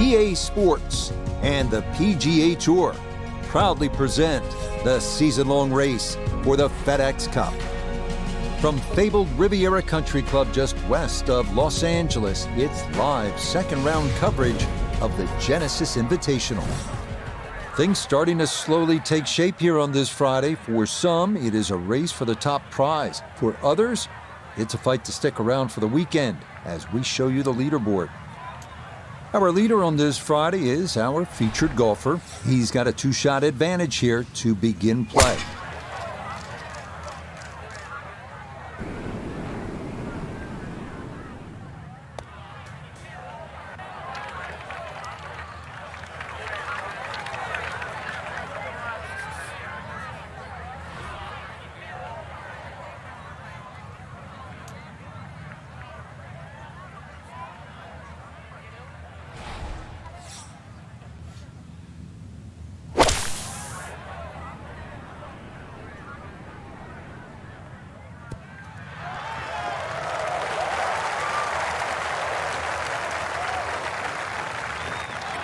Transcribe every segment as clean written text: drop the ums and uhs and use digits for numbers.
EA Sports, and the PGA Tour proudly present the season-long race for the FedEx Cup. From fabled Riviera Country Club just west of Los Angeles, it's live second-round coverage of the Genesis Invitational. Things starting to slowly take shape here on this Friday. For some, it is a race for the top prize. For others, it's a fight to stick around for the weekend as we show you the leaderboard. Our leader on this Friday is our featured golfer. He's got a two-shot advantage here to begin play.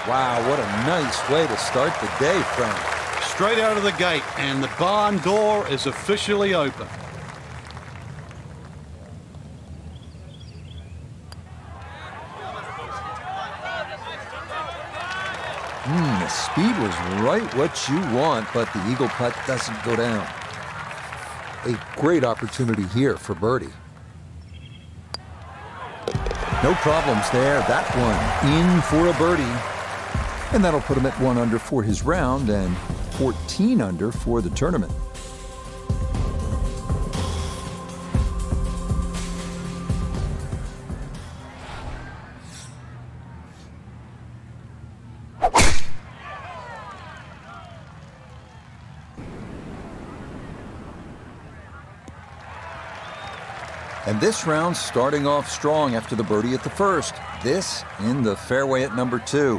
Wow, what a nice way to start the day, Frank. Straight out of the gate, and the barn door is officially open. The speed was right what you want, but the eagle putt doesn't go down. A great opportunity here for birdie. No problems there. That one in for a birdie. And that'll put him at 1 under for his round and 14 under for the tournament. And this round starting off strong after the birdie at the first. This in the fairway at number 2.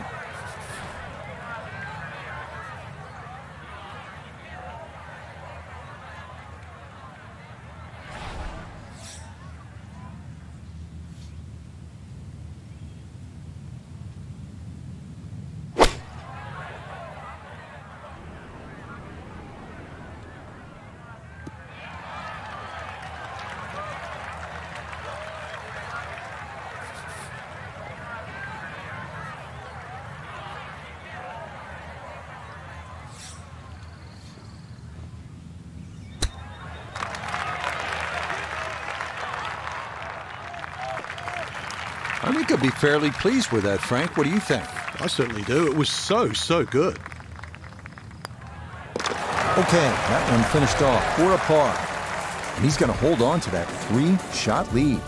I think I'd be fairly pleased with that, Frank. What do you think? I certainly do. It was so good. Okay, that one finished off for a par. And he's going to hold on to that 3-shot lead.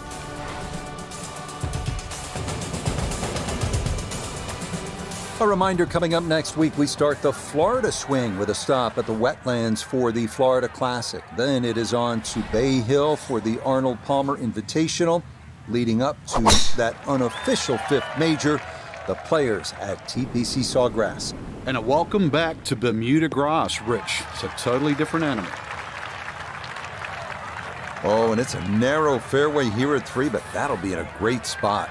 A reminder, coming up next week, we start the Florida swing with a stop at the Wetlands for the Florida Classic. Then it is on to Bay Hill for the Arnold Palmer Invitational. Leading up to that unofficial 5th major, the players at TPC Sawgrass. And a welcome back to Bermuda grass, Rich. It's a totally different animal. Oh, and it's a narrow fairway here at 3, but that'll be in a great spot.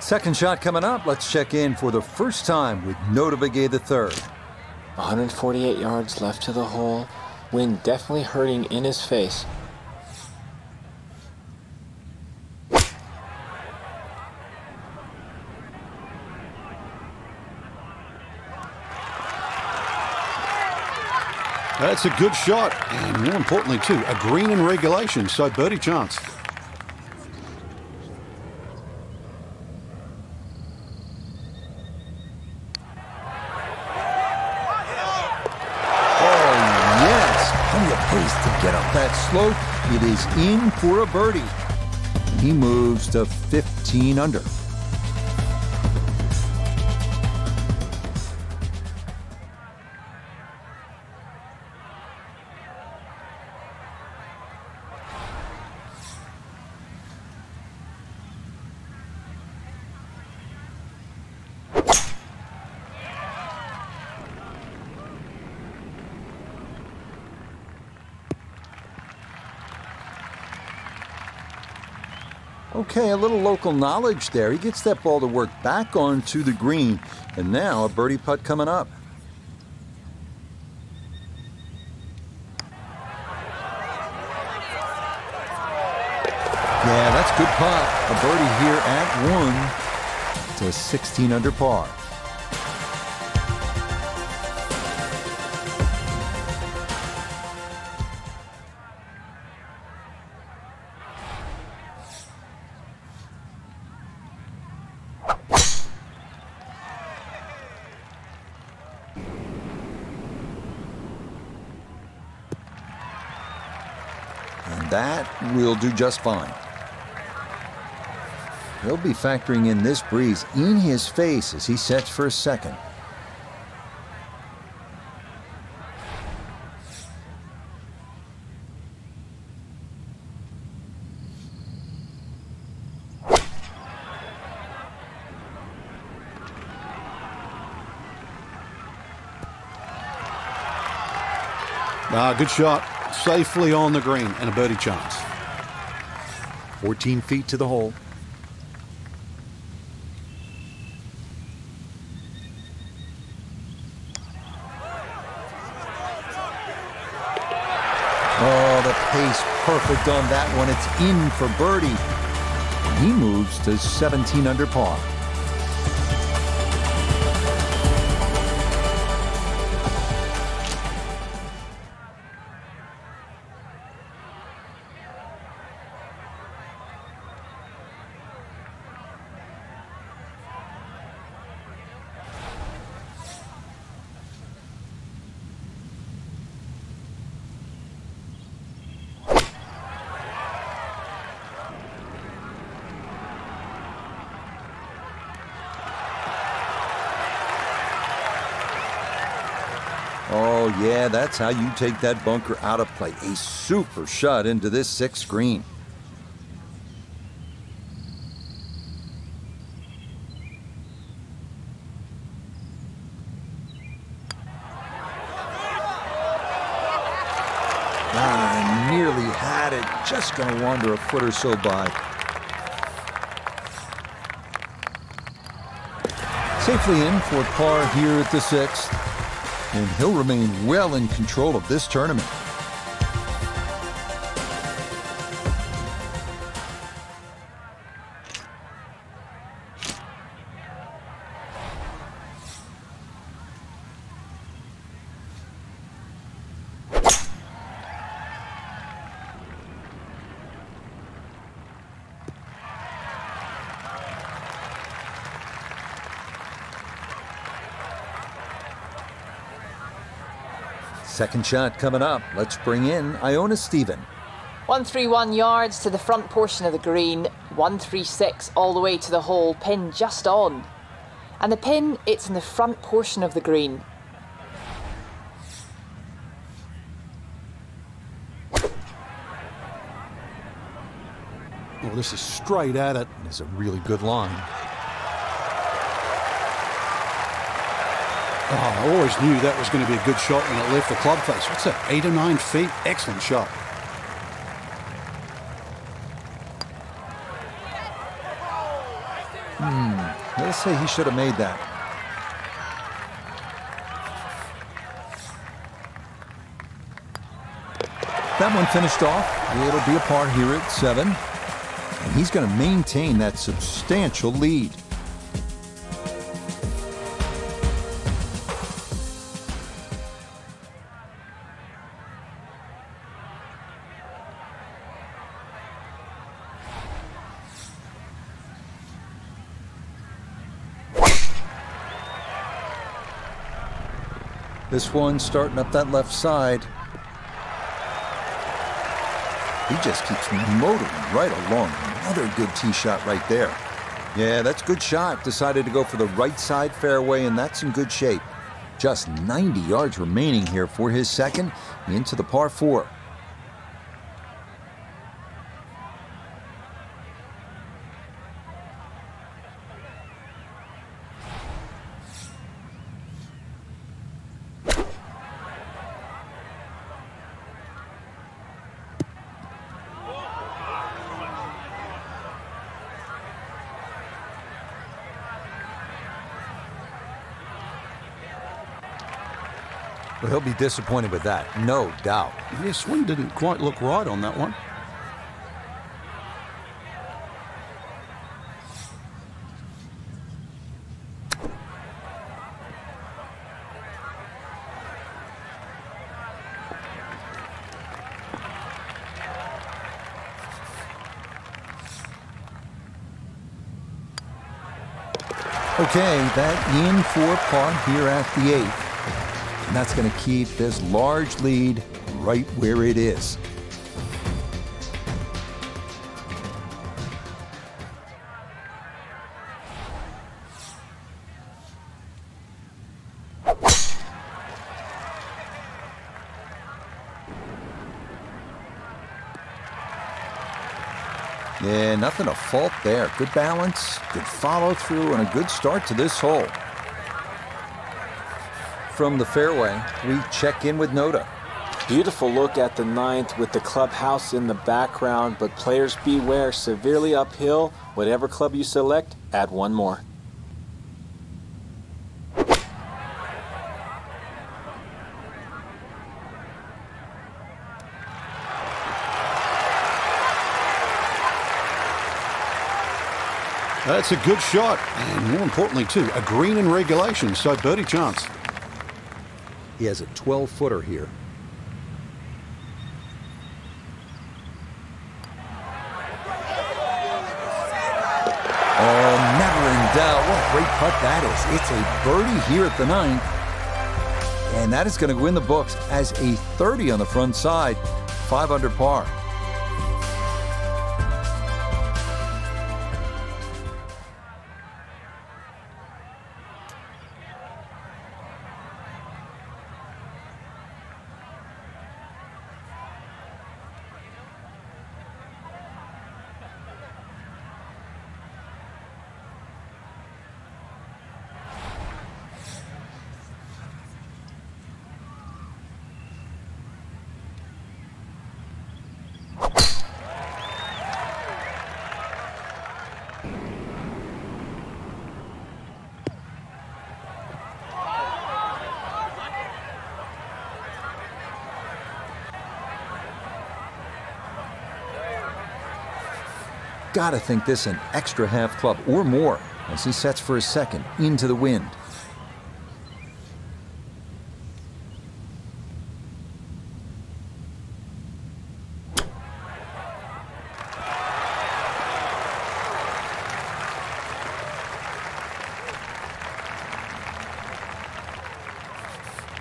Second shot coming up. Let's check in for the first time with Notavigay the third. 148 yards left to the hole. Wind definitely hurting in his face. That's a good shot, and more importantly, too, a green in regulation, so birdie chance. Oh, yes. How do you please to get up that slope? It is in for a birdie. He moves to 15 under. Okay, a little local knowledge there. He gets that ball to work back onto the green. And now a birdie putt coming up. Yeah, that's good putt. A birdie here at 1 to 16 under par. That will do just fine. He'll be factoring in this breeze in his face as he sets for a second. Good shot. Safely on the green and a birdie chance. 14 feet to the hole. Oh, the pace perfect on that one. It's in for birdie. He moves to 17 under par. Oh, yeah, that's how you take that bunker out of play. A super shot into this 6th green. Ah, nearly had it. Just gonna wander a foot or so by. Safely in for par here at the 6th. And he'll remain well in control of this tournament. Second shot coming up. Let's bring in Iona Steven. 131 yards to the front portion of the green. 136 all the way to the hole. Pin just on. And the pin, it's in the front portion of the green. Well, this is straight at it. It's a really good line. Oh, I always knew that was going to be a good shot when it left the club face. What's that, 8 or 9 feet? Excellent shot. Let's say he should have made that. That one finished off. It'll be a par here at 7. And he's going to maintain that substantial lead. This one starting up that left side. He just keeps motoring right along. Another good tee shot right there. Yeah, that's a good shot. Decided to go for the right side fairway, and that's in good shape. Just 90 yards remaining here for his second into the par 4. Well, he'll be disappointed with that, no doubt. His swing didn't quite look right on that one. Okay, that in for par here at the 8th. And that's going to keep this large lead right where it is. Yeah, nothing to fault there. Good balance, good follow through, and a good start to this hole. From the fairway, we check in with Noda. Beautiful look at the 9th with the clubhouse in the background, but players beware, severely uphill. Whatever club you select, add one more. That's a good shot, and more importantly, too, a green in regulation, so birdie chance. He has a 12-footer here. Oh, never in doubt. What a great putt that is. It's a birdie here at the 9th, and that is going to win the books as a 30 on the front side, 5 under par. Gotta think this an extra half club or more as he sets for his second into the wind.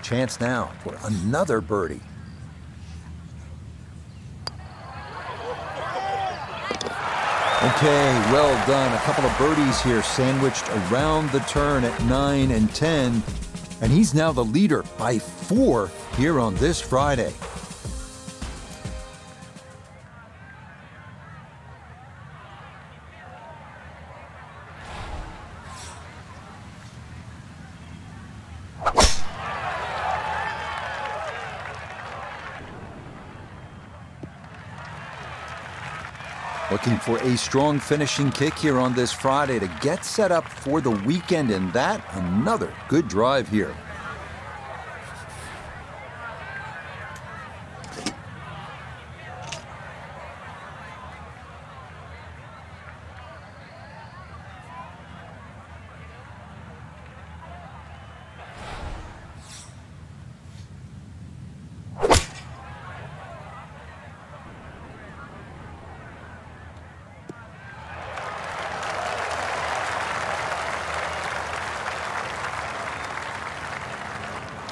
Chance now for another birdie. Okay, well done. A couple of birdies here sandwiched around the turn at 9 and 10. And he's now the leader by 4 here on this Friday. Looking for a strong finishing kick here on this Friday to get set up for the weekend, and that, another good drive here.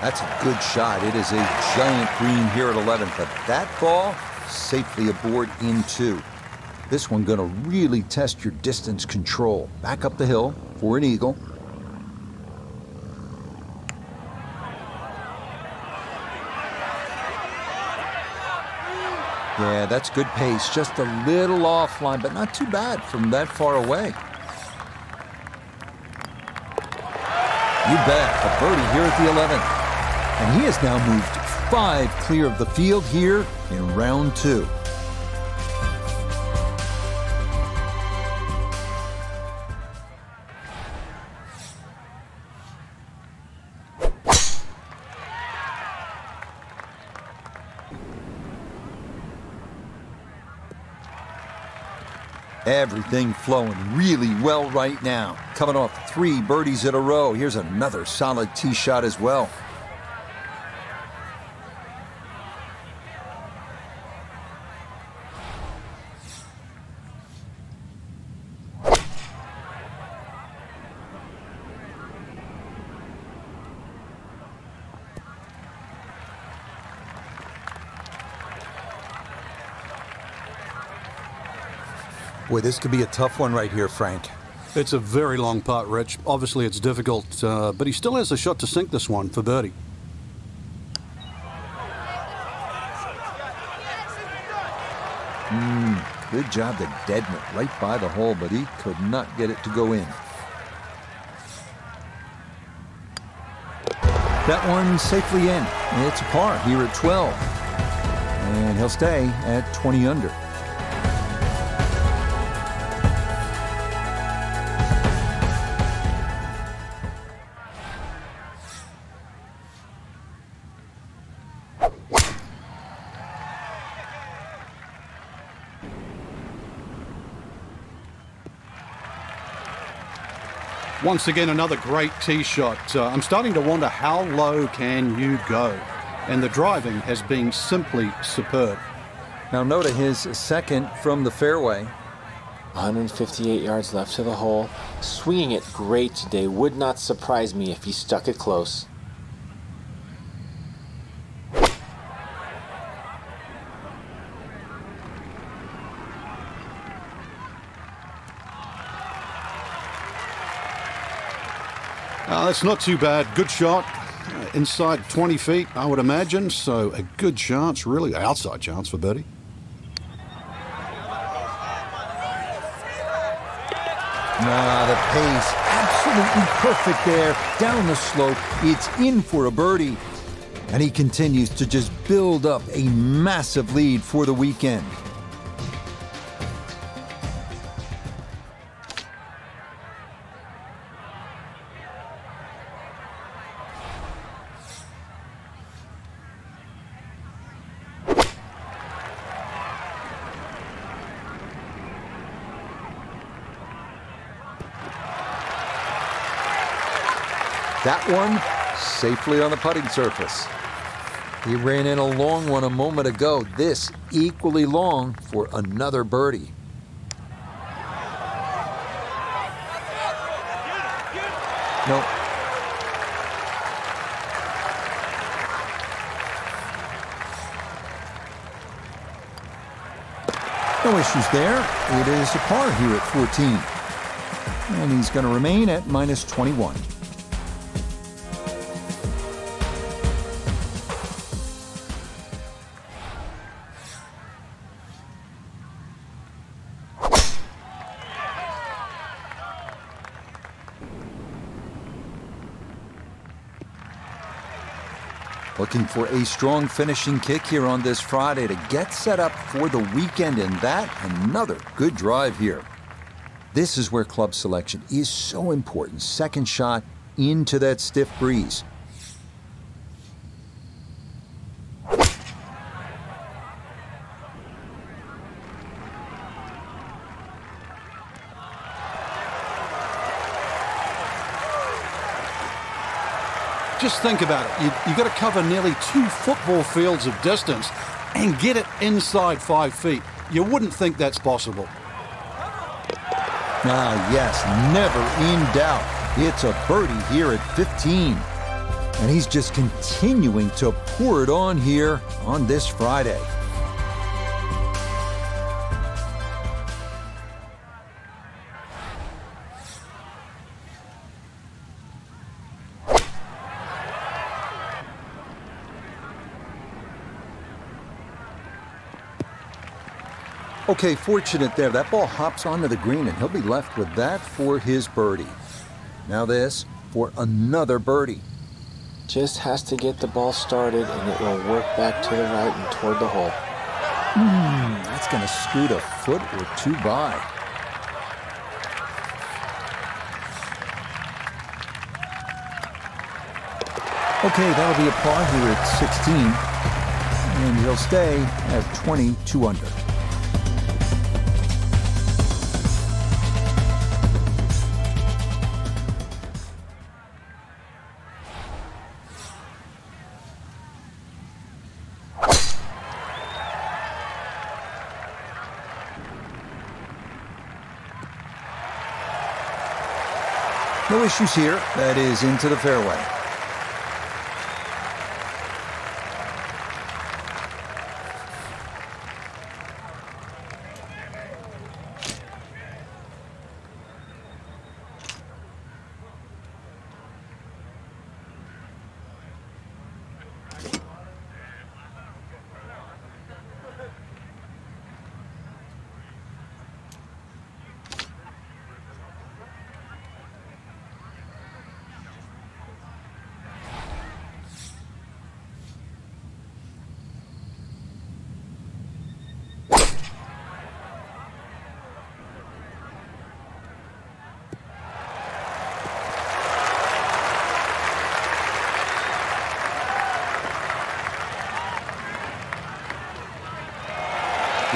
That's a good shot. It is a giant green here at 11, but that ball safely aboard in 2. This one going to really test your distance control. Back up the hill for an eagle. Yeah, that's good pace. Just a little offline, but not too bad from that far away. You bet. A birdie here at the 11th. And he has now moved 5 clear of the field here in round 2. Everything flowing really well right now. Coming off 3 birdies in a row. Here's another solid tee shot as well. Boy, this could be a tough one right here, Frank. It's a very long putt, Rich. Obviously, it's difficult, but he still has a shot to sink this one for birdie. Good job to deaden it right by the hole, but he could not get it to go in. That one safely in. It's a par here at 12. And he'll stay at 20 under. Once again, another great tee shot. I'm starting to wonder how low can you go? And the driving has been simply superb. Now, Noda, his second from the fairway. 158 yards left to the hole. Swinging it great today. Would not surprise me if he stuck it close. That's not too bad. Good shot. Inside 20 feet, I would imagine. So a good chance, really, outside chance for birdie. The pace absolutely perfect there. Down the slope, it's in for a birdie. And he continues to just build up a massive lead for the weekend. That one safely on the putting surface. He ran in a long one a moment ago. This equally long for another birdie. No. No issues there. It is a par here at 14. And he's going to remain at minus 21. Looking for a strong finishing kick here on this Friday to get set up for the weekend, and that, another good drive here. This is where club selection is so important. Second shot into that stiff breeze. Just think about it. You've got to cover nearly 2 football fields of distance and get it inside 5 feet. You wouldn't think that's possible. Ah, yes, never in doubt. It's a birdie here at 15. And he's just continuing to pour it on here on this Friday. Okay, fortunate there. That ball hops onto the green, and he'll be left with that for his birdie. Now this for another birdie. Just has to get the ball started, and it will work back to the right and toward the hole. That's going to scoot a foot or 2 by. Okay, that'll be a par here at 16, and he'll stay at 22 under. No issues here. That is into the fairway.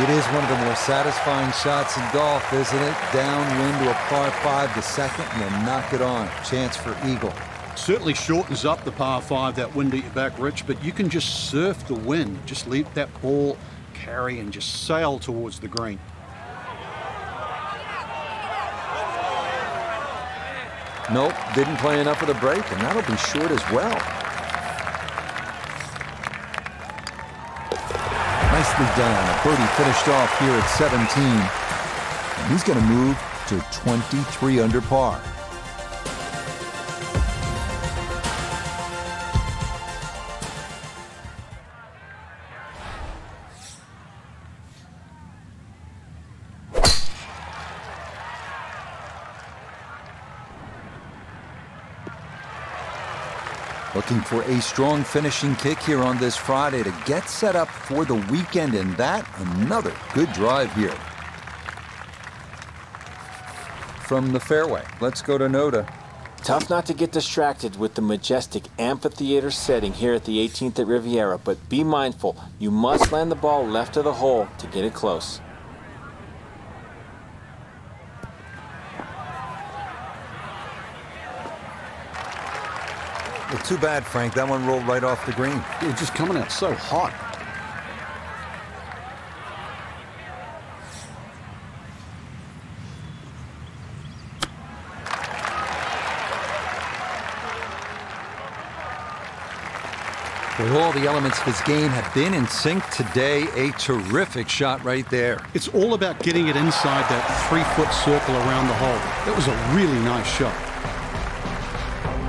It is one of the more satisfying shots in golf, isn't it? Downwind to a par 5, the second, and then knock it on. Chance for eagle. Certainly shortens up the par 5, that wind at your back, Rich, but you can just surf the wind. Just let that ball carry and just sail towards the green. Nope, didn't play enough of the break, and that'll be short as well. Nicely done. A birdie finished off here at 17. And he's going to move to 23 under par. Looking for a strong finishing kick here on this Friday to get set up for the weekend, and that, another good drive here. From the fairway, let's go to Noda. Tough not to get distracted with the majestic amphitheater setting here at the 18th at Riviera, but be mindful, you must land the ball left of the hole to get it close. Well, too bad, Frank. That one rolled right off the green. It was just coming out so hot. Well, all the elements of his game have been in sync today. A terrific shot right there. It's all about getting it inside that 3-foot circle around the hole. That was a really nice shot.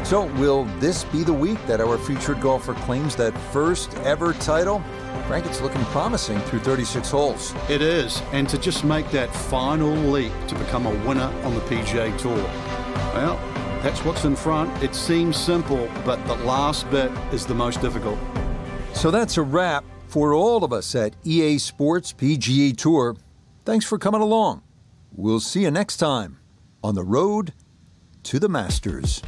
So will this be the week that our featured golfer claims that first ever title? Frank, it's looking promising through 36 holes. It is, and to just make that final leap to become a winner on the PGA Tour. Well, that's what's in front. It seems simple, but the last bit is the most difficult. So that's a wrap for all of us at EA Sports PGA Tour. Thanks for coming along. We'll see you next time on the road to the Masters.